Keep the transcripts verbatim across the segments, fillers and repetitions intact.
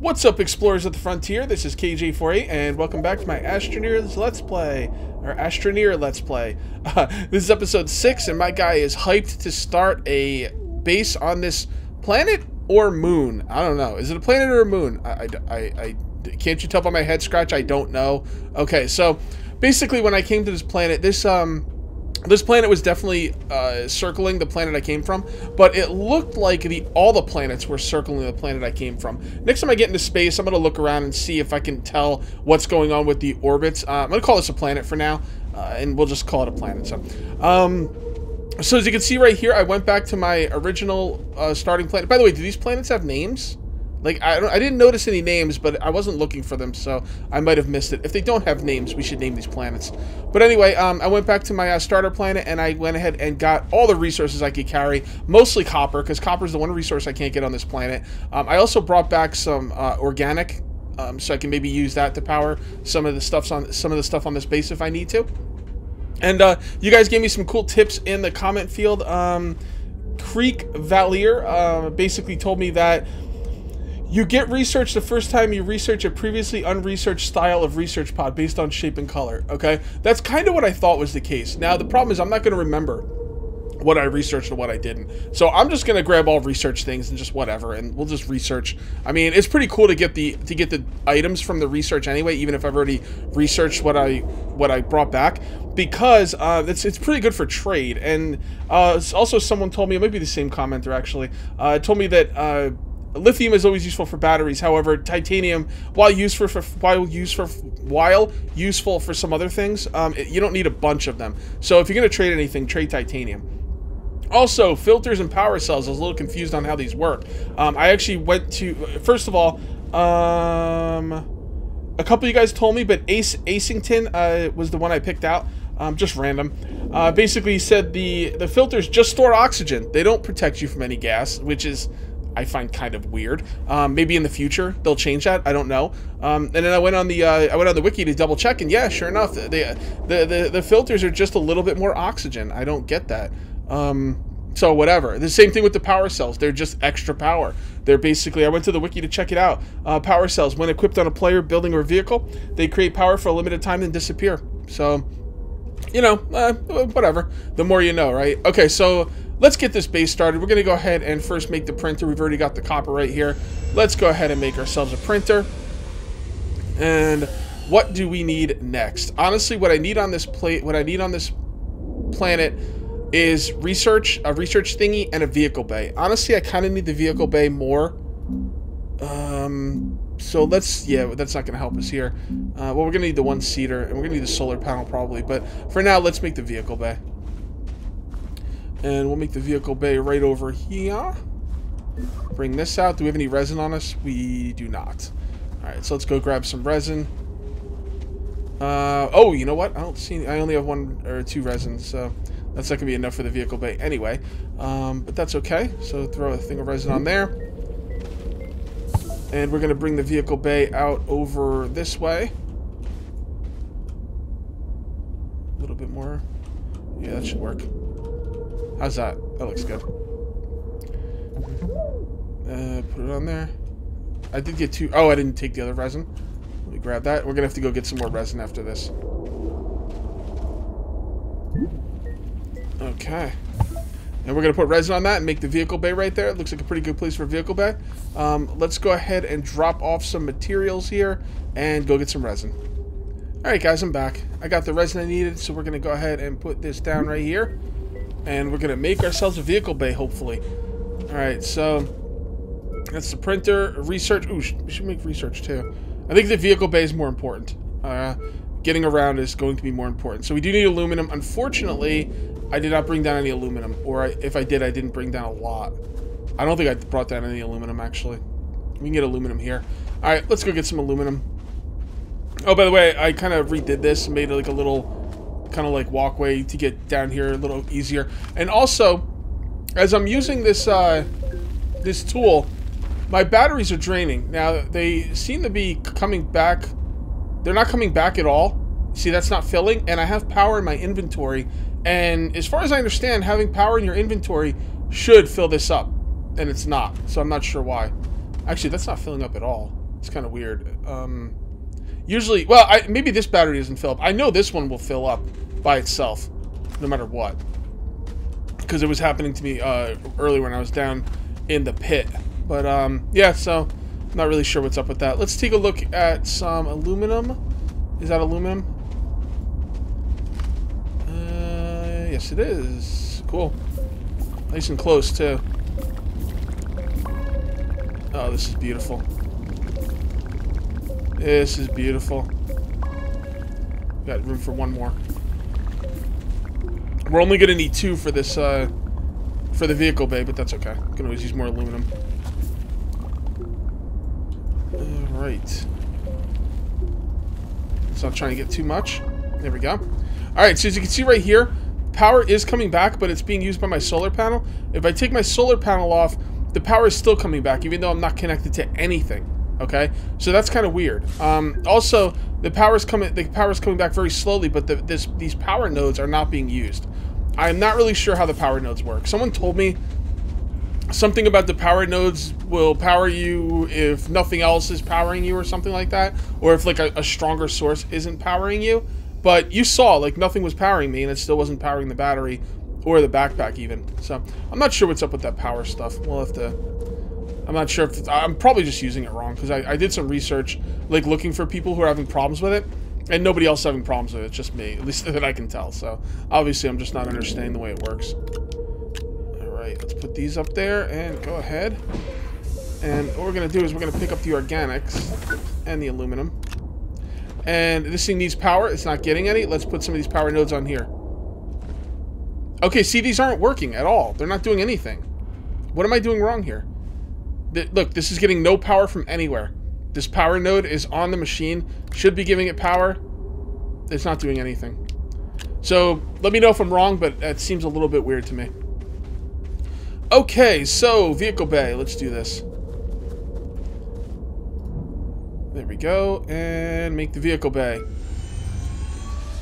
What's up, explorers of the frontier? This is K J forty-eight, and welcome back to my Astroneer's Let's Play, or Astroneer Let's Play. Uh, this is episode six, and my guy is hyped to start a base on this planet or moon. I don't know. Is it a planet or a moon? I, I, I, I can't you tell by my head scratch? I don't know. Okay, so basically, when I came to this planet, this um. This planet was definitely uh, circling the planet I came from, but it looked like the all the planets were circling the planet I came from. Next time I get into space, I'm going to look around and see if I can tell what's going on with the orbits. Uh, I'm going to call this a planet for now, uh, and we'll just call it a planet. So, um, so as you can see right here, I went back to my original uh, starting planet. By the way, do these planets have names? Like, I, don't, I didn't notice any names, but I wasn't looking for them, so I might have missed it. If they don't have names, we should name these planets. But anyway, um, I went back to my uh, starter planet, and I went ahead and got all the resources I could carry, mostly copper, because copper is the one resource I can't get on this planet. Um, I also brought back some uh, organic, um, so I can maybe use that to power some of the stuffs on some of the stuff on this base if I need to. And uh, you guys gave me some cool tips in the comment field. Um, Creek Valier uh, basically told me that you get research the first time you research a previously unresearched style of research pod based on shape and color, okay? That's kind of what I thought was the case. Now, the problem is I'm not going to remember what I researched and what I didn't. So I'm just going to grab all research things and just whatever, and we'll just research. I mean, it's pretty cool to get the to get the items from the research anyway, even if I've already researched what I what I brought back, because uh, it's, it's pretty good for trade. And uh, also someone told me, it might be the same commenter actually, uh, told me that... Uh, lithium is always useful for batteries. However, titanium, while useful for while useful while useful for some other things, um, it, you don't need a bunch of them. So if you're going to trade anything, trade titanium. Also, filters and power cells. I was a little confused on how these work. Um, I actually went to first of all, um, a couple of you guys told me, but Ace Asington uh, was the one I picked out. Um, just random. Uh, basically, he said the the filters just store oxygen. They don't protect you from any gas, which is I find kind of weird. Um, maybe in the future they'll change that. I don't know. Um, and then I went on the uh, I went on the wiki to double check, and yeah, sure enough, the the, the the filters are just a little bit more oxygen. I don't get that. Um, so whatever. The same thing with the power cells. They're just extra power. They're basically. I went to the wiki to check it out. Uh, power cells, when equipped on a player, building, or vehicle, they create power for a limited time and disappear. So, you know, uh, whatever. The more you know, right? Okay, so. Let's get this base started. We're going to go ahead and first make the printer. We've already got the copper right here. Let's go ahead and make ourselves a printer. And what do we need next? Honestly, what I need on this plate, what I need on this planet is research, a research thingy, and a vehicle bay. Honestly, I kind of need the vehicle bay more. Um, so let's, yeah, that's not going to help us here. Uh, well, we're going to need the one-seater, and we're going to need the solar panel probably. But for now, let's make the vehicle bay. And we'll make the vehicle bay right over here. Bring this out. Do we have any resin on us? We do not. All right, so let's go grab some resin. Uh, oh, you know what? I don't see. I only have one or two resins, so that's not gonna be enough for the vehicle bay anyway. Um, but that's okay. So throw a thing of resin on there, and we're gonna bring the vehicle bay out over this way. A little bit more. Yeah, that should work. How's that? That looks good. Uh, put it on there. I did get two. Oh, I didn't take the other resin. Let me grab that. We're gonna have to go get some more resin after this. Okay. And we're gonna put resin on that and make the vehicle bay right there. It looks like a pretty good place for a vehicle bay. Um, let's go ahead and drop off some materials here and go get some resin. All right, guys, I'm back. I got the resin I needed, so we're gonna go ahead and put this down right here. And we're going to make ourselves a vehicle bay, hopefully. Alright, so that's the printer. Research. Ooh, we should make research, too. I think the vehicle bay is more important. Uh, getting around is going to be more important. So we do need aluminum. Unfortunately, I did not bring down any aluminum. Or I, if I did, I didn't bring down a lot. I don't think I brought down any aluminum, actually. We can get aluminum here. Alright, let's go get some aluminum. Oh, by the way, I kind of redid this and made like a little... kind of like walkway to get down here a little easier. And also, as I'm using this uh, this tool, my batteries are draining. Now, they seem to be coming back. They're not coming back at all. See, that's not filling. And I have power in my inventory. And as far as I understand, having power in your inventory should fill this up. And it's not. So I'm not sure why. Actually, that's not filling up at all. It's kind of weird. Um, usually, well, I, maybe this battery doesn't fill up. I know this one will fill up by itself, no matter what. Because it was happening to me uh, earlier when I was down in the pit. But, um, yeah, so I'm not really sure what's up with that. Let's take a look at some aluminum. Is that aluminum? Uh, yes, it is. Cool. Nice and close, too. Oh, this is beautiful. This is beautiful. Got room for one more. We're only going to need two for this, uh, for the vehicle bay, but that's okay. We can always use more aluminum. Alright. It's not trying to get too much. There we go. Alright, so as you can see right here, power is coming back, but it's being used by my solar panel. If I take my solar panel off, the power is still coming back, even though I'm not connected to anything. Okay, so that's kind of weird. Um, also, the power is coming. The power is coming back very slowly, but the, this these power nodes are not being used. I am not really sure how the power nodes work. Someone told me something about the power nodes will power you if nothing else is powering you, or something like that, or if like a, a stronger source isn't powering you. But you saw like nothing was powering me, and it still wasn't powering the battery or the backpack even. So I'm not sure what's up with that power stuff. We'll have to. I'm not sure if... I'm probably just using it wrong, because I, I did some research, like, looking for people who are having problems with it, and nobody else having problems with it. It's just me, at least that I can tell. So, obviously, I'm just not understanding the way it works. Alright, let's put these up there, and go ahead. And what we're going to do is we're going to pick up the organics and the aluminum. And this thing needs power. It's not getting any. Let's put some of these power nodes on here. Okay, see, these aren't working at all. They're not doing anything. What am I doing wrong here? Look, this is getting no power from anywhere. This power node is on the machine. Should be giving it power. It's not doing anything. So, let me know if I'm wrong, but that seems a little bit weird to me. Okay, so, vehicle bay. Let's do this. There we go. And make the vehicle bay.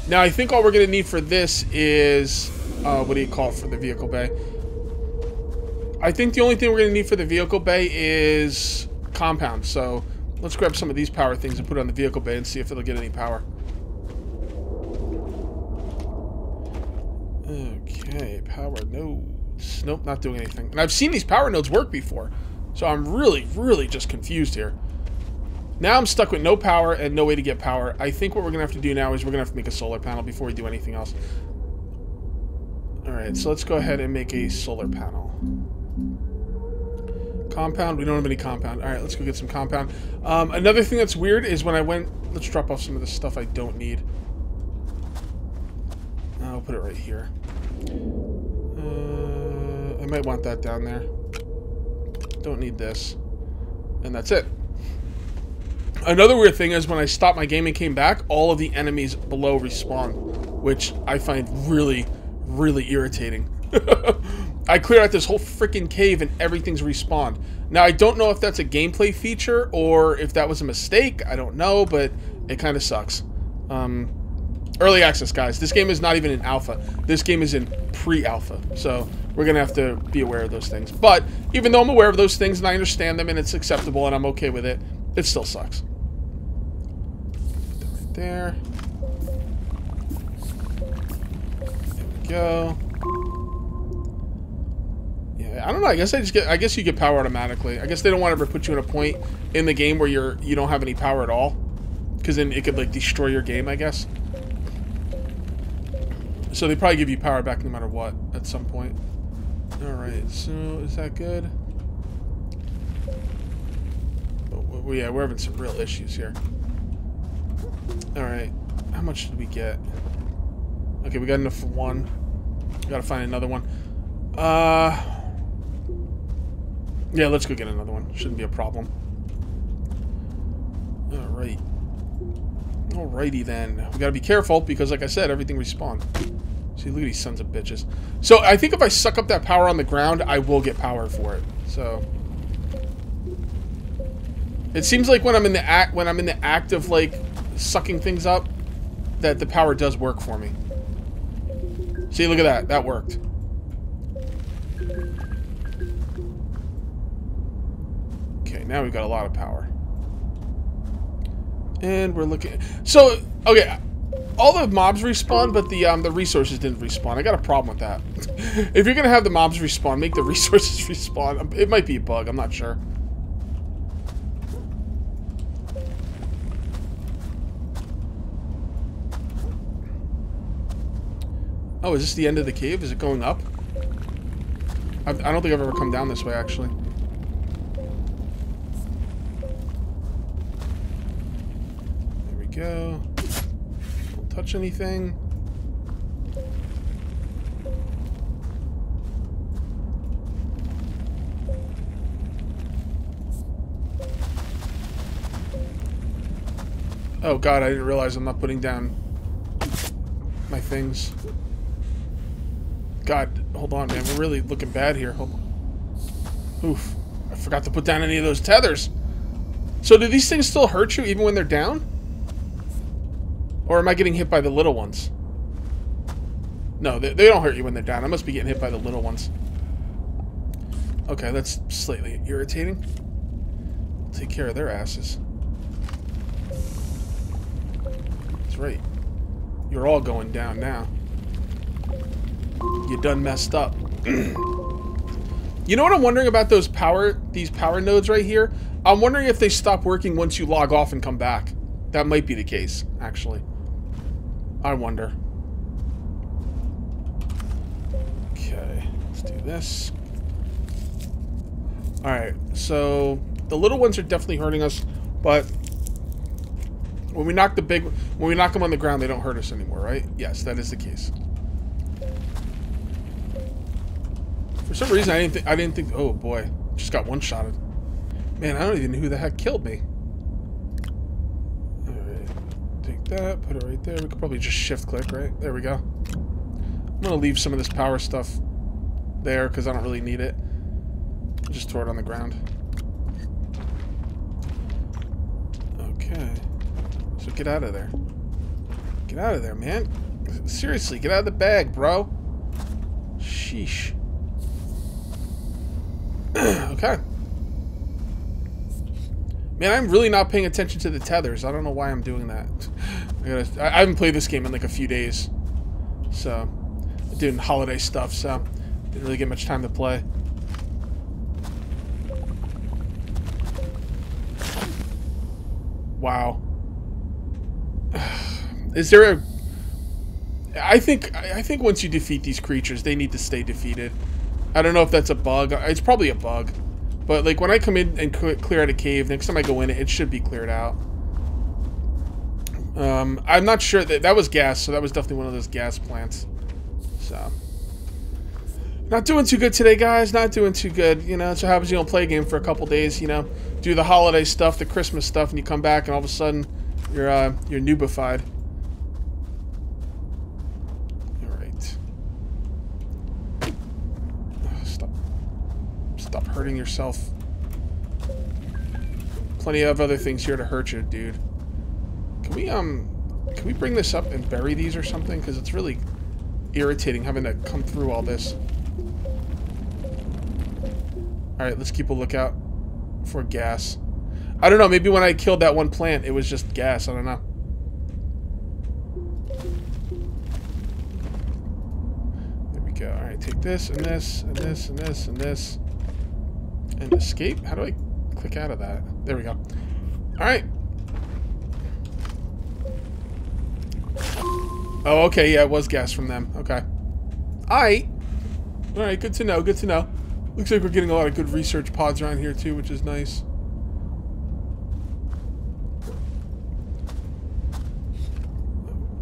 Now, I think all we're going to need for this is... Uh, what do you call it for the vehicle bay? I think the only thing we're going to need for the vehicle bay is compound. So let's grab some of these power things and put it on the vehicle bay and see if it'll get any power. Okay, power nodes. Nope, not doing anything. And I've seen these power nodes work before. So I'm really, really just confused here. Now I'm stuck with no power and no way to get power. I think what we're going to have to do now is we're going to have to make a solar panel before we do anything else. All right, so let's go ahead and make a solar panel. Compound. We don't have any compound. All right, let's go get some compound. Um, another thing that's weird is when I went... Let's drop off some of the stuff I don't need. I'll put it right here. Uh, I might want that down there. Don't need this. And that's it. Another weird thing is when I stopped my game and came back, all of the enemies below respawn, which I find really, really irritating. I cleared out this whole freaking cave and everything's respawned. Now, I don't know if that's a gameplay feature or if that was a mistake. I don't know, but it kind of sucks. Um, early access, guys. This game is not even in alpha. This game is in pre-alpha. So we're going to have to be aware of those things. But even though I'm aware of those things and I understand them and it's acceptable and I'm okay with it, it still sucks. Put that right there. There we go. I don't know. I guess I just get. I guess you get power automatically. I guess they don't want to ever put you in a point in the game where you're you don't have any power at all, because then it could like destroy your game. I guess. So they probably give you power back no matter what at some point. All right. So is that good? Oh, yeah, we're having some real issues here. All right. How much did we get? Okay, we got enough for one. We gotta find another one. Uh. Yeah, let's go get another one. Shouldn't be a problem. Alright. Alrighty then. We gotta be careful because, like I said, everything respawned. See, look at these sons of bitches. So, I think if I suck up that power on the ground, I will get power for it. So... It seems like when I'm in the act, when I'm in the act of, like, sucking things up, that the power does work for me. See, look at that. That worked. Now we've got a lot of power. And we're looking. So, okay, all the mobs respawn, but the um the resources didn't respawn. I got a problem with that. If you're gonna have the mobs respawn, make the resources respawn. It might be a bug. I'm not sure. Oh, is this the end of the cave? Is it going up? I, I don't think I've ever come down this way, actually. There we go. Don't touch anything. Oh god, I didn't realize I'm not putting down my things. God, hold on, man. We're really looking bad here. Hold on. Oof. I forgot to put down any of those tethers. So do these things still hurt you even when they're down? Or am I getting hit by the little ones? No, they, they don't hurt you when they're down. I must be getting hit by the little ones. Okay, that's slightly irritating. I'll take care of their asses. That's right. You're all going down now. You done messed up. You know what I'm wondering about those power, these power nodes right here? I'm wondering if they stop working once you log off and come back. That might be the case, actually. I wonder. Okay, let's do this. Alright, so the little ones are definitely hurting us, but when we knock the big, when we knock them on the ground, they don't hurt us anymore, right? Yes, that is the case. For some reason, I didn't think, I didn't think, oh boy, just got one-shotted. Man, I don't even know who the heck killed me. All right, take that, put it right there. We could probably just shift-click, right? There we go. I'm gonna leave some of this power stuff there, because I don't really need it. Just throw it on the ground. Okay, so get out of there. Get out of there, man. Seriously, get out of the bag, bro. Sheesh. Okay. Man, I'm really not paying attention to the tethers. I don't know why I'm doing that. I, gotta, I haven't played this game in like a few days. So, doing holiday stuff, so didn't really get much time to play. Wow. Is there a... I think, I think once you defeat these creatures, they need to stay defeated. I don't know if that's a bug. It's probably a bug. But, like, when I come in and clear out a cave, next time I go in, it should be cleared out. Um, I'm not sure. That, that was gas, so that was definitely one of those gas plants. So. Not doing too good today, guys. Not doing too good. You know, so how happens you don't play a game for a couple days, you know. Do the holiday stuff, the Christmas stuff, and you come back, and all of a sudden, you're, uh, you're noobified. Stop hurting yourself. Plenty of other things here to hurt you, dude. Can we, um, can we bring this up and bury these or something? Because it's really irritating having to come through all this. Alright, let's keep a lookout for gas. I don't know, maybe when I killed that one plant, it was just gas. I don't know. There we go. Alright, take this and this and this and this and this. And escape? How do I click out of that? There we go. Alright. Oh, okay. Yeah, it was gas from them. Okay. Alright. Alright, good to know. Good to know. Looks like we're getting a lot of good research pods around here, too, which is nice.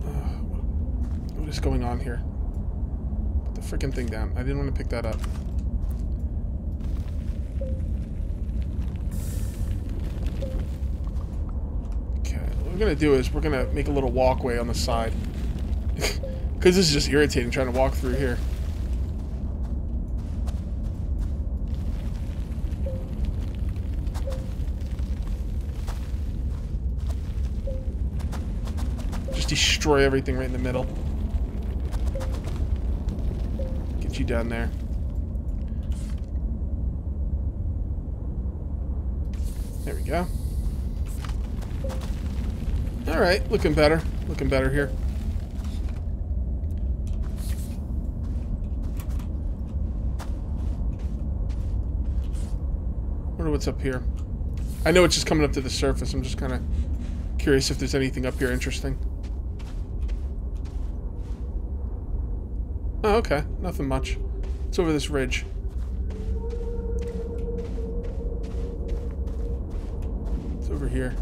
Uh, what is going on here? Put the freaking thing down. I didn't want to pick that up. What we're gonna do is we're gonna make a little walkway on the side because this is just irritating trying to walk through here. Just destroy everything right in the middle. Get you down there. There we go. All right, looking better. Looking better here. Wonder what's up here. I know it's just coming up to the surface. I'm just kind of curious if there's anything up here interesting. Oh, okay. Nothing much. It's over this ridge. It's over here.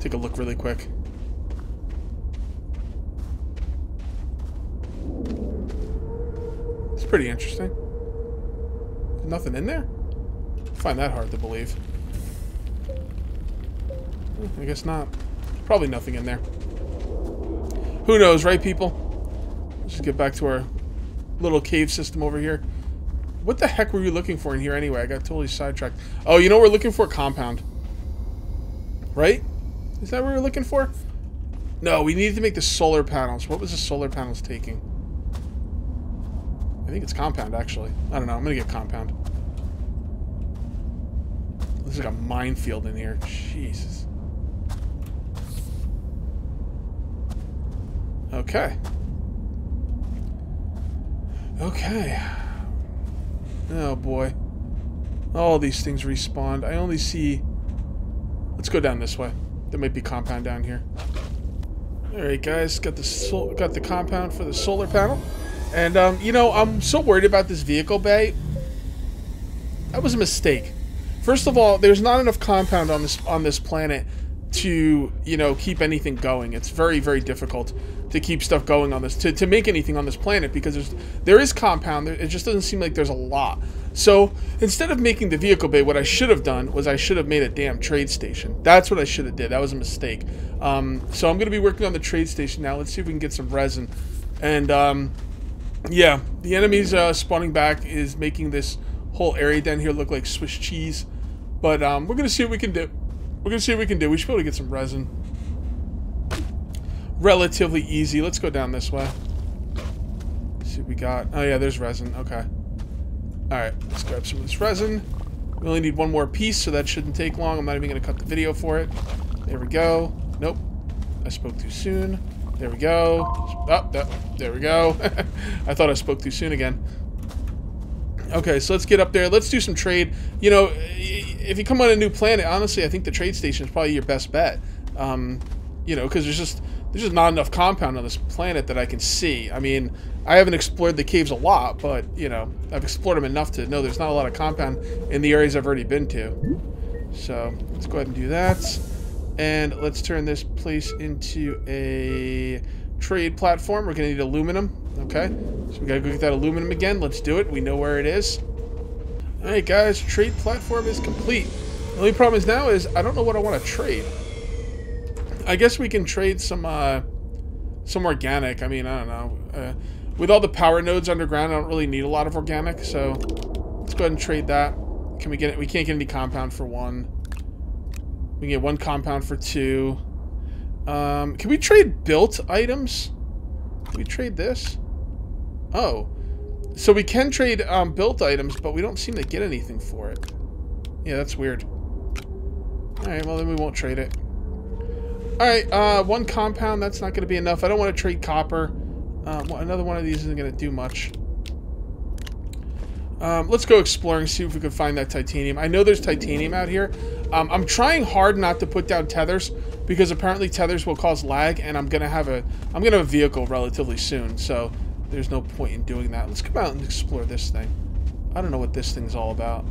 Take a look really quick. It's pretty interesting. Nothing in there? I find that hard to believe. I guess not. Probably nothing in there. Who knows, right, people? Let's just get back to our little cave system over here. What the heck were you looking for in here anyway? I got totally sidetracked. Oh, you know we're looking for a compound. Right? Is that what we're looking for? No, we needed to make the solar panels. What was the solar panels taking? I think it's compound, actually. I don't know. I'm going to get compound. This is like a minefield in here. Jesus. Okay. Okay. Oh, boy. All these things respawned. I only see... Let's go down this way. There might be compound down here. Alright guys, got the sol got the compound for the solar panel. And, um, you know, I'm so worried about this vehicle bay. That was a mistake. First of all, there's not enough compound on this, on this planet to, you know, keep anything going. It's very, very difficult to keep stuff going on this, to, to make anything on this planet, because there's, there is compound, there, it just doesn't seem like there's a lot. So, instead of making the vehicle bay, what I should have done was I should have made a damn trade station. That's what I should have did. That was a mistake. Um, so, I'm going to be working on the trade station now. Let's see if we can get some resin. And, um, yeah, the enemies uh, spawning back is making this whole area down here look like Swiss cheese. But, um, we're going to see what we can do. We're going to see what we can do. We should be able to get some resin. Relatively easy. Let's go down this way. Let's see what we got. Oh, yeah, there's resin. Okay. Alright, let's grab some of this resin. We only need one more piece, so that shouldn't take long. I'm not even going to cut the video for it. There we go. Nope. I spoke too soon. There we go. Oh, that, there we go. I thought I spoke too soon again. Okay, so let's get up there. Let's do some trade. You know, if you come on a new planet, honestly, I think the trade station is probably your best bet. Um, you know, because there's just... There's just not enough compound on this planet that I can see. I mean, I haven't explored the caves a lot, but, you know, I've explored them enough to know there's not a lot of compound in the areas I've already been to. So, let's go ahead and do that. And let's turn this place into a trade platform. We're going to need aluminum. Okay. So, we got to go get that aluminum again. Let's do it. We know where it is. All right, guys. Trade platform is complete. The only problem is now is I don't know what I want to trade. I guess we can trade some uh, some organic. I mean, I don't know. Uh, with all the power nodes underground, I don't really need a lot of organic. So let's go ahead and trade that. Can we get it? We can't get any compound for one. We can get one compound for two. Um, can we trade built items? Can we trade this? Oh. So we can trade um, built items, but we don't seem to get anything for it. Yeah, that's weird. All right, well, then we won't trade it. Alright, uh, one compound, that's not going to be enough. I don't want to trade copper. Um, well, another one of these isn't going to do much. Um, let's go exploring, see if we can find that titanium. I know there's titanium out here. Um, I'm trying hard not to put down tethers, because apparently tethers will cause lag, and I'm going to have a, I'm going to have a vehicle relatively soon, so there's no point in doing that. Let's come out and explore this thing. I don't know what this thing's all about.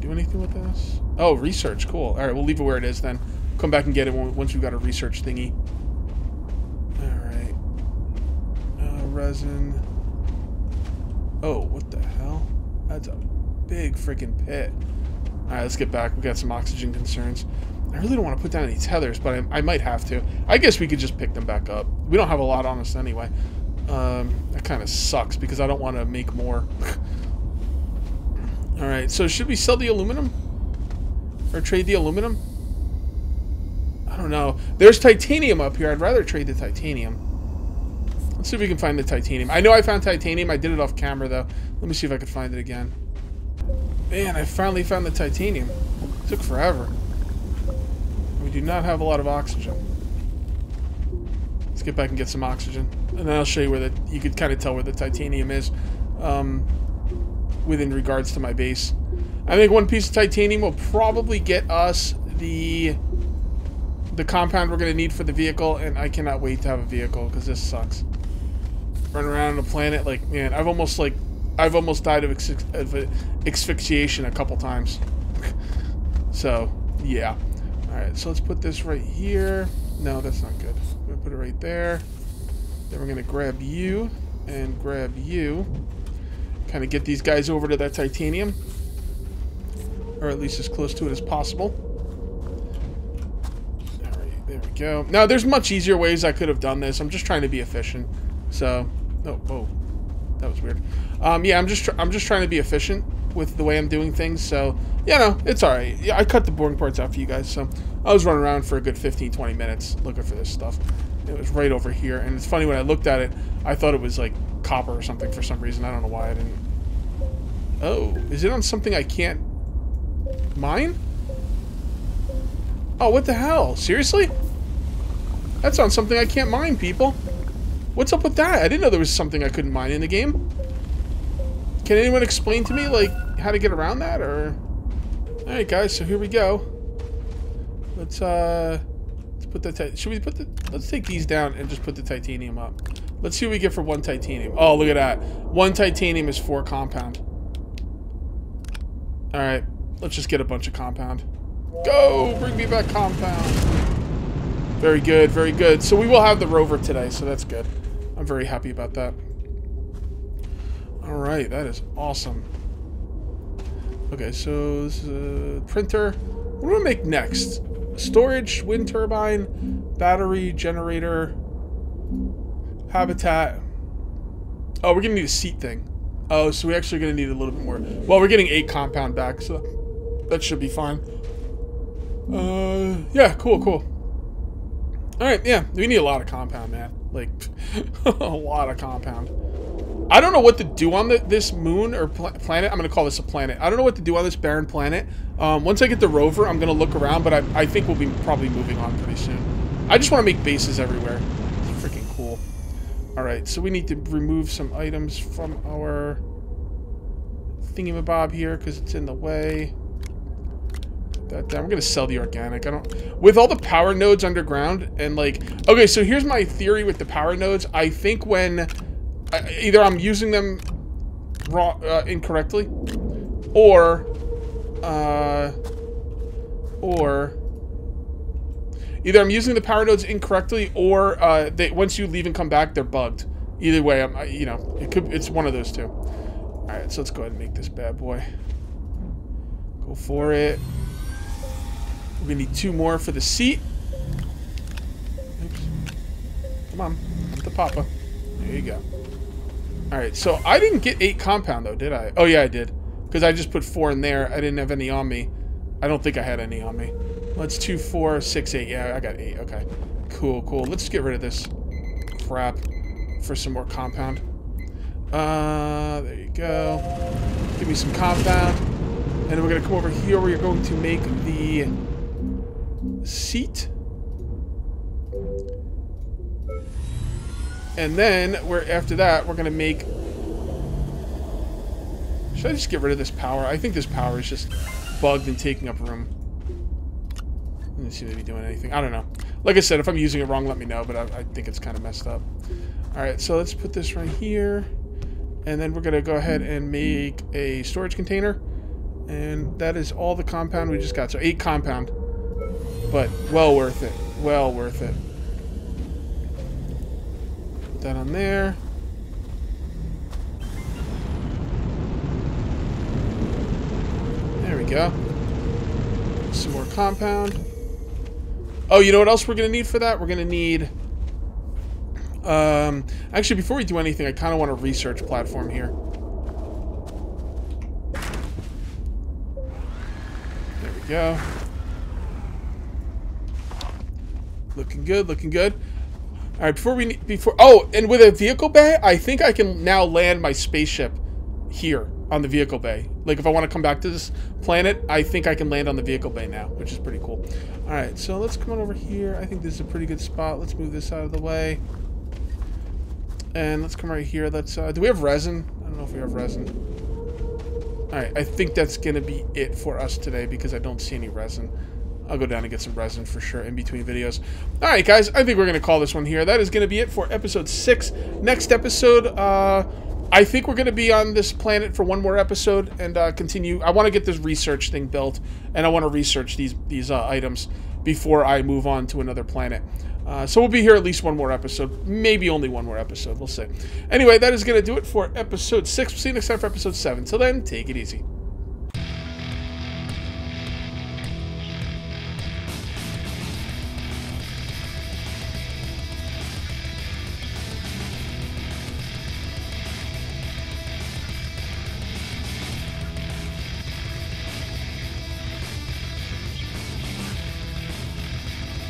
Do anything with this? Oh, research. Cool. All right, we'll leave it where it is then. Come back and get it once we've got a research thingy. All right. Uh, resin. Oh, what the hell? That's a big freaking pit. All right, let's get back. We've got some oxygen concerns. I really don't want to put down any tethers, but I, I might have to. I guess we could just pick them back up. We don't have a lot on us anyway. Um, that kind of sucks because I don't want to make more... Alright, so should we sell the aluminum? Or trade the aluminum? I don't know. There's titanium up here. I'd rather trade the titanium. Let's see if we can find the titanium. I know I found titanium. I did it off camera, though. Let me see if I can find it again. Man, I finally found the titanium. It took forever. We do not have a lot of oxygen. Let's get back and get some oxygen. And then I'll show you where the, you could kind of tell where the titanium is um, within regards to my base. I think one piece of titanium will probably get us the the compound we're going to need for the vehicle, and I cannot wait to have a vehicle because this sucks. Run around on the planet like, man, I've almost like I've almost died of, ex of asphyxiation a couple times. So, yeah. All right, so let's put this right here. No, that's not good. I'm going to put it right there. Then we're going to grab you and grab you. Kind of get these guys over to that titanium. Or at least as close to it as possible. All right, there we go. Now, there's much easier ways I could have done this. I'm just trying to be efficient. So, oh, oh, that was weird. Um, yeah, I'm just tr I'm just trying to be efficient with the way I'm doing things. So, you know, it's all right. Yeah, I cut the boring parts out for you guys. So I was running around for a good fifteen, twenty minutes looking for this stuff. It was right over here. And it's funny, when I looked at it, I thought it was like copper or something for some reason. I don't know why I didn't. Oh, is it on something I can't mine? Oh, what the hell? Seriously? That's on something I can't mine, people. What's up with that? I didn't know there was something I couldn't mine in the game. Can anyone explain to me, like, how to get around that, or... Alright, guys, so here we go. Let's, uh... Let's put the... Should we put the... Let's take these down and just put the titanium up. Let's see what we get for one titanium. Oh, look at that. One titanium is four compound. Alright, let's just get a bunch of compound. Go! Bring me back compound! Very good, very good. So we will have the rover today, so that's good. I'm very happy about that. All right, that is awesome. Okay, so this is a printer. What do we make next? Storage, wind turbine, battery, generator, habitat. Oh, we're gonna need a seat thing. Oh, so we're actually gonna need a little bit more. Well, we're getting eight compound back, so that should be fine. Uh, yeah, cool, cool. All right, yeah, we need a lot of compound, man. Like, a lot of compound. I don't know what to do on the, this moon or pl planet. I'm going to call this a planet. I don't know what to do on this barren planet. Um, once I get the rover, I'm going to look around, but I, I think we'll be probably moving on pretty soon. I just want to make bases everywhere. It's freaking cool. All right, so we need to remove some items from our thingamabob here because it's in the way. Put that down. We're going to sell the organic. I don't. With all the power nodes underground and like... Okay, so here's my theory with the power nodes. I think when... Either I'm using them wrong, uh, incorrectly, or, uh, or either I'm using the power nodes incorrectly, or uh, they, once you leave and come back, they're bugged. Either way, I'm, I, you know, it could, it's one of those two. All right, so let's go ahead and make this bad boy. Go for it. We're gonna need two more for the seat. Oops. Come on, get the papa. There you go. All right, so I didn't get eight compound, though, did I? Oh, yeah, I did. Because I just put four in there. I didn't have any on me. I don't think I had any on me. Let's two, four, six, eight. Yeah, I got eight. Okay. Cool, cool. Let's get rid of this crap for some more compound. Uh, there you go. Give me some compound. And then we're going to come over here where you're going to make the seat. And then, we're, after that, we're going to make... Should I just get rid of this power? I think this power is just bugged and taking up room. It doesn't seem to be doing anything. I don't know. Like I said, if I'm using it wrong, let me know, but I, I think it's kind of messed up. Alright, so let's put this right here. And then we're going to go ahead and make a storage container. And that is all the compound we just got. So, eight compound. But, well worth it. Well worth it. That on there. There we go. Some more compound. Oh, you know what else we're gonna need for that? We're gonna need um actually, before we do anything, I kind of want a research platform here. There we go. Looking good, looking good. All right, before we need, before, oh, and with a vehicle bay, I think I can now land my spaceship here on the vehicle bay. Like if I want to come back to this planet, I think I can land on the vehicle bay now, which is pretty cool. All right, so let's come on over here. I think this is a pretty good spot. Let's move this out of the way. And let's come right here. Let's, uh, do we have resin? I don't know if we have resin. All right, I think that's gonna be it for us today because I don't see any resin. I'll go down and get some resin for sure in between videos. All right, guys, I think we're gonna call this one here. That is gonna be it for episode six. Next episode, uh, I think we're going to be on this planet for one more episode and uh, continue. I want to get this research thing built, and I want to research these these uh, items before I move on to another planet. Uh, so we'll be here at least one more episode, maybe only one more episode. We'll see. Anyway, that is going to do it for episode six. We'll see you next time for episode seven. Till then, take it easy.